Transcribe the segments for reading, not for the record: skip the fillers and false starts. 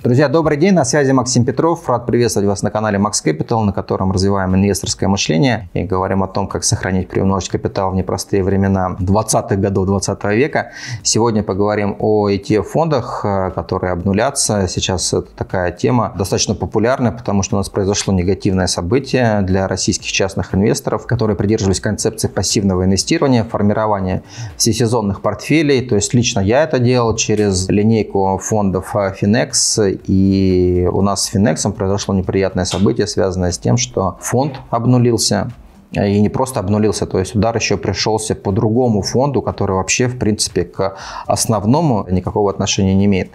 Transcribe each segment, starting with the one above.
Друзья, добрый день, на связи Максим Петров. Рад приветствовать вас на канале Max Capital, на котором развиваем инвесторское мышление и говорим о том, как сохранить, приумножить капитал в непростые времена 20-х годов 20 века. Сегодня поговорим о ETF-фондах, которые обнулятся. Сейчас это такая тема достаточно популярная, потому что у нас произошло негативное событие для российских частных инвесторов, которые придерживались концепции пассивного инвестирования, формирования всесезонных портфелей. То есть лично я это делал через линейку фондов FinEx. И у нас с FinEx произошло неприятное событие, связанное с тем, что фонд обнулился. И не просто обнулился, то есть удар еще пришелся по другому фонду, который вообще, в принципе, к основному никакого отношения не имеет.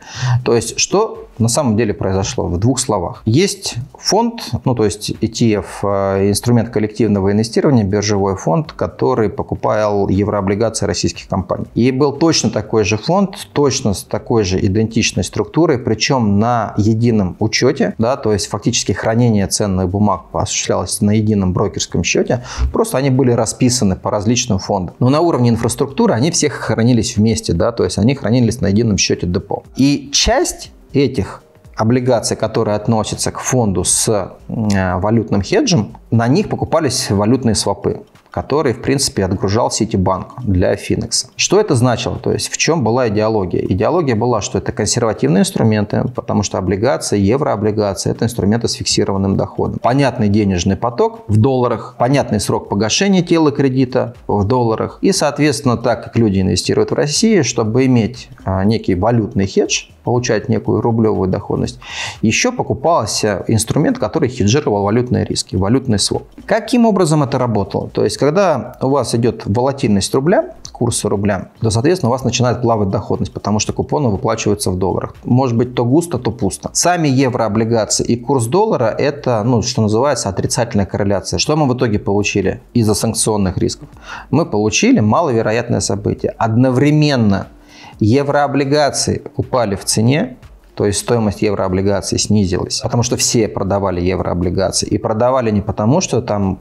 То есть что на самом деле произошло? В двух словах. Есть фонд, то есть ETF, инструмент коллективного инвестирования, биржевой фонд, который покупал еврооблигации российских компаний. И был точно такой же фонд, точно с такой же идентичной структурой, причем на едином учете, то есть фактически хранение ценных бумаг осуществлялось на едином брокерском счете. Просто они были расписаны по различным фондам. Но на уровне инфраструктуры они все хранились вместе, то есть они хранились на едином счете депо. И часть этих облигаций, которые относятся к фонду с валютным хеджем, на них покупались валютные свопы, который, в принципе, отгружал Ситибанк для FinEx. Что это значило? То есть в чем была идеология? Идеология была, что это консервативные инструменты, потому что облигации, еврооблигации – это инструменты с фиксированным доходом. Понятный денежный поток в долларах, понятный срок погашения тела кредита в долларах. И, соответственно, так как люди инвестируют в России, чтобы иметь некий валютный хедж, получать некую рублевую доходность, еще покупался инструмент, который хеджировал валютные риски, валютный своп. Каким образом это работало? То есть когда у вас идет волатильность рубля, курса рубля, то, соответственно, у вас начинает плавать доходность, потому что купоны выплачиваются в долларах. Может быть, то густо, то пусто. Сами еврооблигации и курс доллара – это, что называется, отрицательная корреляция. Что мы в итоге получили из-за санкционных рисков? Мы получили маловероятное событие. Одновременно еврооблигации упали в цене, то есть стоимость еврооблигаций снизилась, потому что все продавали еврооблигации. И продавали не потому, что там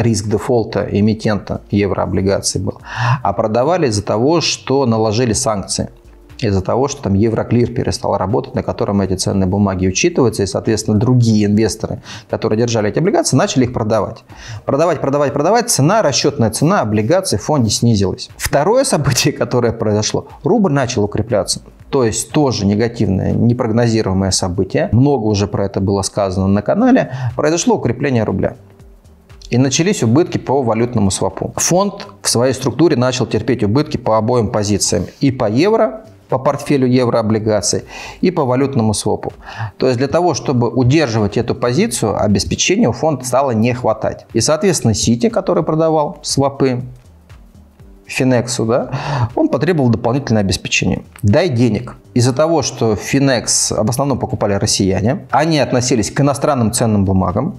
риск дефолта эмитента еврооблигаций был, а продавали из-за того, что наложили санкции. Из-за того, что там Евроклир перестал работать, на котором эти ценные бумаги учитываются, и, соответственно, другие инвесторы, которые держали эти облигации, начали их продавать. Продавать. Расчетная цена облигаций в фонде снизилась. Второе событие, которое произошло, рубль начал укрепляться. То есть тоже негативное, непрогнозируемое событие. Много уже про это было сказано на канале. Произошло укрепление рубля. И начались убытки по валютному свопу. Фонд в своей структуре начал терпеть убытки по обоим позициям. И по евро, по портфелю еврооблигаций, и по валютному свопу. То есть для того, чтобы удерживать эту позицию, обеспечения у фонда стало не хватать. И, соответственно, Сити, который продавал свопы Финексу, он потребовал дополнительное обеспечение. Дай денег. Из-за того, что Финекс в основном покупали россияне, они относились к иностранным ценным бумагам,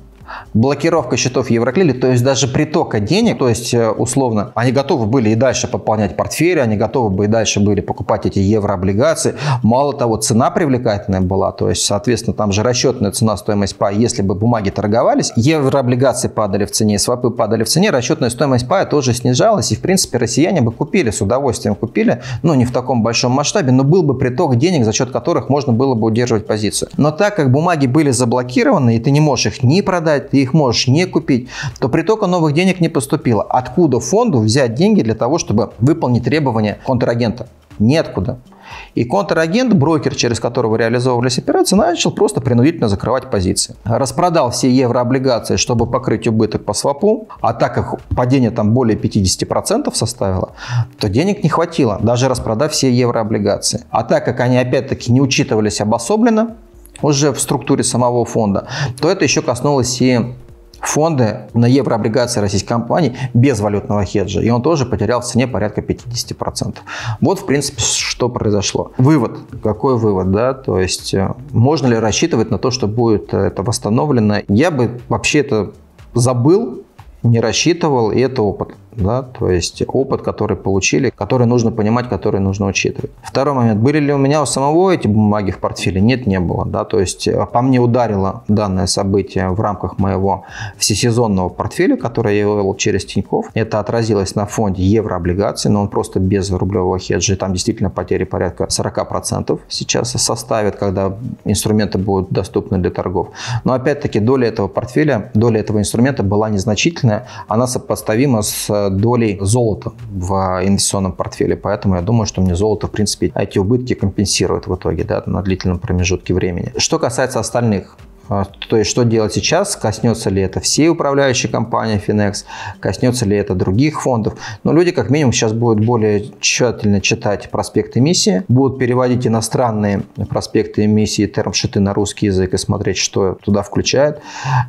блокировка счетов Евроклири, то есть даже притока денег, то есть условно они готовы были и дальше пополнять портфели, они готовы были и дальше покупать эти еврооблигации. Мало того, цена привлекательная была, то есть, соответственно, там же расчетная цена, стоимость ПА, если бы бумаги торговались, еврооблигации падали в цене, свопы падали в цене, расчетная стоимость ПА тоже снижалась, и, в принципе, россияне бы купили, с удовольствием купили, не в таком большом масштабе, но был бы приток денег, за счет которых можно было бы удерживать позицию. Но так как бумаги были заблокированы, и ты не можешь их ни продать, ты их можешь не купить, то притока новых денег не поступило. Откуда фонду взять деньги для того, чтобы выполнить требования контрагента? Неоткуда. И контрагент, брокер, через которого реализовывались операции, начал просто принудительно закрывать позиции. Распродал все еврооблигации, чтобы покрыть убыток по свопу, а так как падение там более 50% составило, то денег не хватило, даже распродав все еврооблигации. А так как они опять-таки не учитывались обособленно, уже в структуре самого фонда, то это еще коснулось и фонды на еврооблигации российских компаний без валютного хеджа. И он тоже потерял в цене порядка 50%. Вот, в принципе, что произошло. Вывод. Какой вывод, То есть можно ли рассчитывать на то, что будет это восстановлено? Я бы вообще это забыл, не рассчитывал, и это опыт. да, то есть опыт, который получили, который нужно понимать, который нужно учитывать. Второй момент. Были ли у меня у самого эти бумаги в портфеле? Нет, не было, да, то есть по мне ударило данное событие в рамках моего всесезонного портфеля, который я вел через Тинькофф. Это отразилось на фонде еврооблигаций, но он просто без рублевого хеджа, там действительно потери порядка 40% сейчас составят, когда инструменты будут доступны для торгов. Но опять-таки доля этого портфеля, доля этого инструмента была незначительная, она сопоставима с долей золота в инвестиционном портфеле, поэтому я думаю, что мне золото, в принципе, эти убытки компенсирует в итоге, да, на длительном промежутке времени. Что касается остальных, то есть что делать сейчас, коснется ли это всей управляющей компании FinEx, коснется ли это других фондов. Но люди как минимум сейчас будут более тщательно читать проспекты эмиссии, будут переводить иностранные проспекты эмиссии, термшиты на русский язык и смотреть, что туда включает.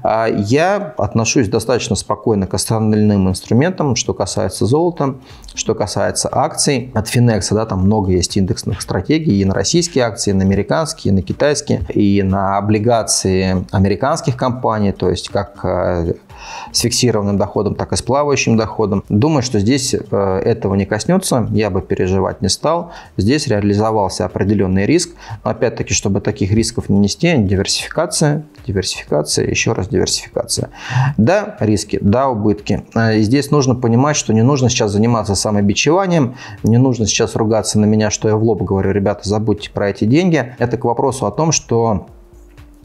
Я отношусь достаточно спокойно к остальным инструментам, что касается золота, что касается акций. От FinEx, да, там много есть индексных стратегий и на российские акции, и на американские, и на китайские, и на облигации американских компаний, то есть как с фиксированным доходом, так и с плавающим доходом. Думаю, что здесь этого не коснется, я бы переживать не стал. Здесь реализовался определенный риск. Но опять-таки, чтобы таких рисков не нести, диверсификация, диверсификация, еще раз диверсификация. Да, риски, да, убытки. И здесь нужно понимать, что не нужно сейчас заниматься самобичеванием, не нужно сейчас ругаться на меня, что я в лоб говорю: ребята, забудьте про эти деньги. Это к вопросу о том, что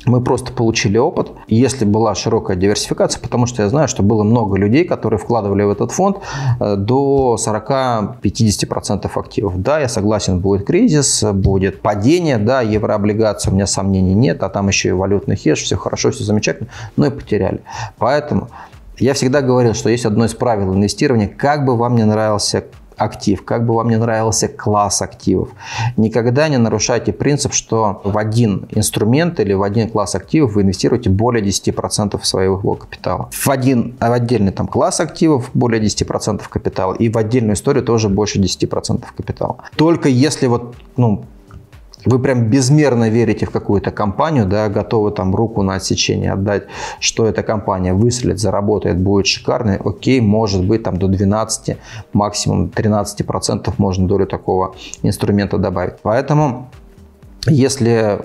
мы просто получили опыт, если была широкая диверсификация, потому что я знаю, что было много людей, которые вкладывали в этот фонд до 40-50% активов. Да, я согласен, будет кризис, будет падение, да, еврооблигаций, у меня сомнений нет, а там еще и валютный хедж, все хорошо, все замечательно, но и потеряли. Поэтому я всегда говорил, что есть одно из правил инвестирования: как бы вам не нравился актив, как бы вам не нравился класс активов, никогда не нарушайте принцип, что в один инструмент или в один класс активов вы инвестируете более 10% своего капитала. В отдельный там класс активов более 10% капитала и в отдельную историю тоже больше 10% капитала. Только если вот, ну, вы прям безмерно верите в какую-то компанию, да, готовы там руку на отсечение отдать, что эта компания выстрелит, заработает, будет шикарной, окей, может быть, там до 12, максимум 13% можно долю такого инструмента добавить. Поэтому, если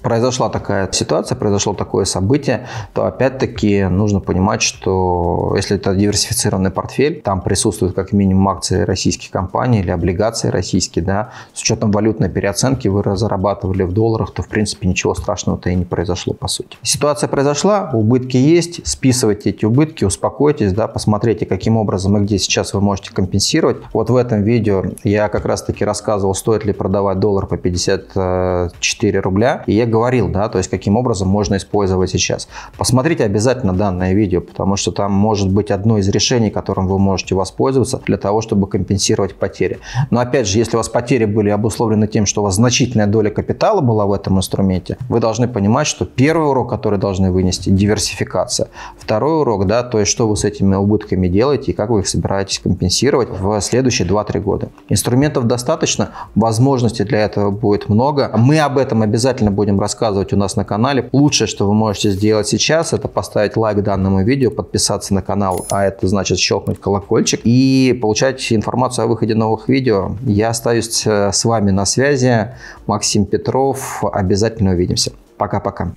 произошла такая ситуация, произошло такое событие, то опять-таки нужно понимать, что если это диверсифицированный портфель, там присутствуют как минимум акции российских компаний или облигации российские, да, с учетом валютной переоценки вы зарабатывали в долларах, то в принципе ничего страшного-то и не произошло по сути. Ситуация произошла, убытки есть, списывайте эти убытки, успокойтесь, да, посмотрите, каким образом и где сейчас вы можете компенсировать. Вот в этом видео я как раз-таки рассказывал, стоит ли продавать доллар по 54 рубля, и я говорил, да, то есть каким образом можно использовать сейчас. Посмотрите обязательно данное видео, потому что там может быть одно из решений, которым вы можете воспользоваться для того, чтобы компенсировать потери. Но опять же, если у вас потери были обусловлены тем, что у вас значительная доля капитала была в этом инструменте, вы должны понимать, что первый урок, который должны вынести, диверсификация. Второй урок, да, то есть что вы с этими убытками делаете и как вы их собираетесь компенсировать в следующие 2-3 года. Инструментов достаточно, возможностей для этого будет много. Мы об этом обязательно будем рассказывать у нас на канале. Лучшее, что вы можете сделать сейчас, это поставить лайк данному видео, подписаться на канал, а это значит щелкнуть колокольчик и получать информацию о выходе новых видео. Я остаюсь с вами на связи. Максим Петров. Обязательно увидимся. Пока-пока.